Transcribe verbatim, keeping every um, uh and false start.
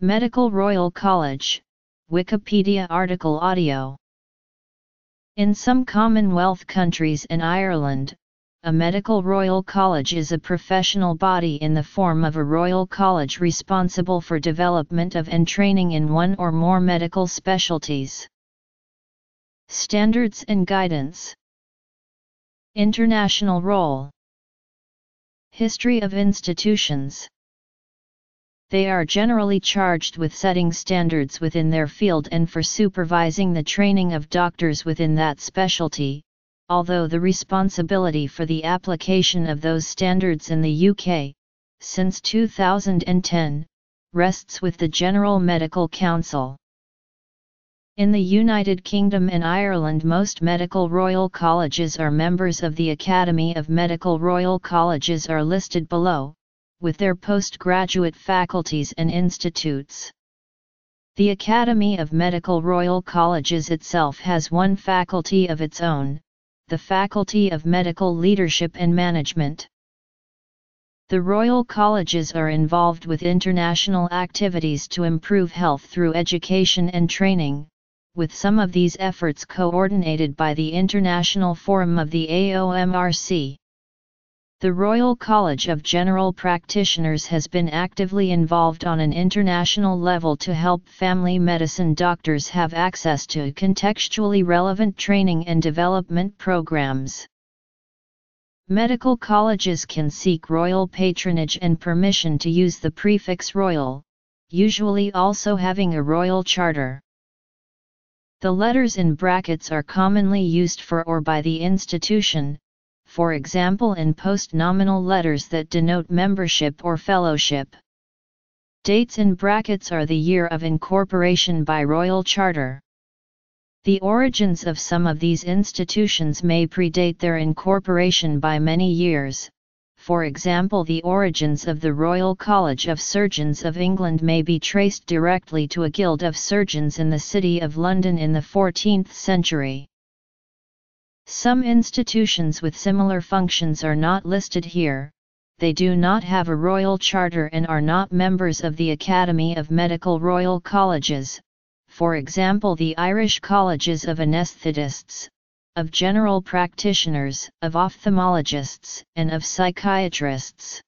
Medical Royal College, Wikipedia article audio. In some Commonwealth countries and Ireland, a medical royal college is a professional body in the form of a royal college responsible for development of and training in one or more medical specialties. Standards and guidance. International role. History of institutions. They are generally charged with setting standards within their field and for supervising the training of doctors within that specialty, although the responsibility for the application of those standards in the U K, since two thousand ten, rests with the General Medical Council. In the United Kingdom and Ireland, most medical royal colleges are members of the Academy of Medical Royal Colleges are listed below, with their postgraduate faculties and institutes. The Academy of Medical Royal Colleges itself has one faculty of its own, the Faculty of Medical Leadership and Management. The Royal Colleges are involved with international activities to improve health through education and training, with some of these efforts coordinated by the International Forum of the A O M R C. The Royal College of General Practitioners has been actively involved on an international level to help family medicine doctors have access to contextually relevant training and development programs. Medical colleges can seek royal patronage and permission to use the prefix royal, usually also having a royal charter. The letters in brackets are commonly used for or by the institution, for example in post-nominal letters that denote membership or fellowship. Dates in brackets are the year of incorporation by Royal Charter. The origins of some of these institutions may predate their incorporation by many years, for example the origins of the Royal College of Surgeons of England may be traced directly to a guild of surgeons in the City of London in the fourteenth century. Some institutions with similar functions are not listed here, they do not have a royal charter and are not members of the Academy of Medical Royal Colleges, for example the Irish Colleges of Anaesthetists, of General Practitioners, of Ophthalmologists, and of Psychiatrists.